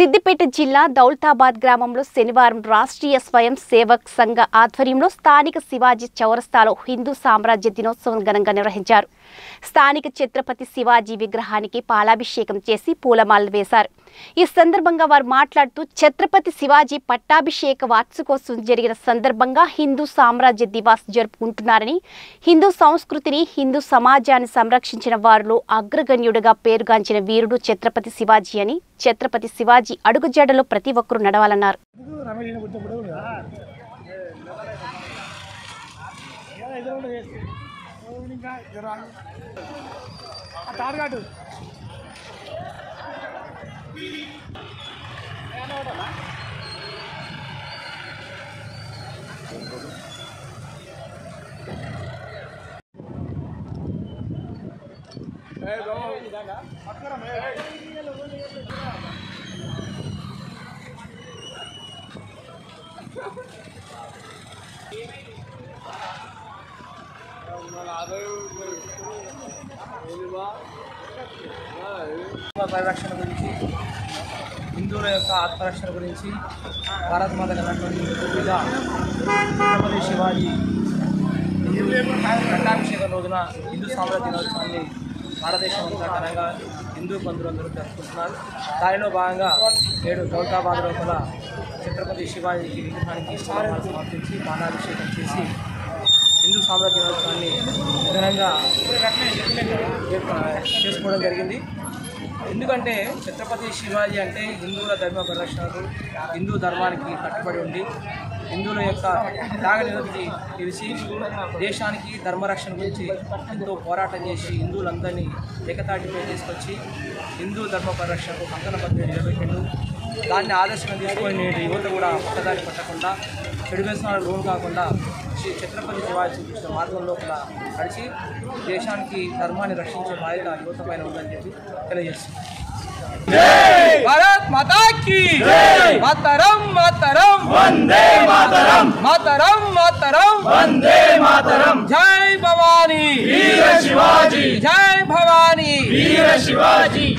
సిద్ధిపేట జిల్లా దౌలతాబాద్ గ్రామంలో శనివారం రాష్ట్రీయ స్వయంసేవక సంఘ ఆధ్వర్యంలో స్థానిక శివాజీ చౌరస్తాలో హిందూ సామ్రాజ్య దినోత్సవం ఘనంగా నిర్వహించారు. స్థానిక छत्रपति शिवाजी విగ్రహానికి పాలాభిషేకం చేసి పూలమాలలు వేశారు. ఈ సందర్భంగా వారు మాట్లాడుతూ छत्रपति शिवाजी పట్టాభిషేక వార్షికోత్సవం జరిగిన సందర్భంగా హిందూ సామ్రాజ్య దివాస్ జరుపుకుంటున్నారని, హిందూ సంస్కృతిని హిందూ సమాజాన్ని సంరక్షించిన వారిలో అగ్రగణ్యుడిగా పేరుగాంచిన వీరుడు छत्रपति शिवाजी అని छत्रपति शिवाजी అడుగుజాడలో ప్రతి ఒక్కరు నడవాలన్నారు. పరిరక్షణ గురించి, హిందువుల యొక్క ఆత్మరక్షణ గురించి, భారత మాత గణాన్ని పూర్తిగా ఛత్రపతి శివాజీ పట్టాభిషేకం రోజున హిందూ సామ్రాజ్య దినోత్సవాన్ని భారతదేశం అంతా ఘనంగా హిందూ బంధువులందరూ జరుపుకుంటున్నారు. దానిలో భాగంగా నేడు దౌలతాబాద్ లోపల ఛత్రపతి శివాజీ విగ్రహానికి స్థానాలు సమర్పించి బాణాభిషేకం చేసి హిందూ సామ్రాజ్య దినోత్సవాన్ని ఘనంగా చేసుకోవడం జరిగింది. ఎందుకంటే ఛత్రపతి శివాజీ అంటే హిందువుల ధర్మ పరిరక్షణకు, హిందూ ధర్మానికి కట్టుబడి ఉండి, హిందువుల యొక్క త్యాగనివృత్తి తెలిసి దేశానికి ధర్మరక్షణ గురించి ఎంతో పోరాటం చేసి హిందువులందరినీ ఏకతాటిపై తీసుకొచ్చి హిందూ ధర్మ పరిరక్షణకు కంకణ బద్దలు నిలబెట్టిండు. దాన్ని ఆదర్శంగా తీసుకొని నేటి యువత కూడా పక్కదారి పట్టకుండా, చెడు వ్యసనాలు లోను కాకుండా శ్రీ ఛత్రపతి శివాజీ చూపించిన మార్గం లోపల నడిచి దేశానికి ధర్మాన్ని రక్షించే బాధ్యత యువత పైన ఉందని చెప్పి తెలియజేస్తుంది. భారత్ మాతా కీ జై. మాతరం మాతరం వందే మాతరం. మాతరం మాతరం వందే మాతరం. జై భవానీ వీర శివాజీ. జై భవానీ వీర శివాజీ.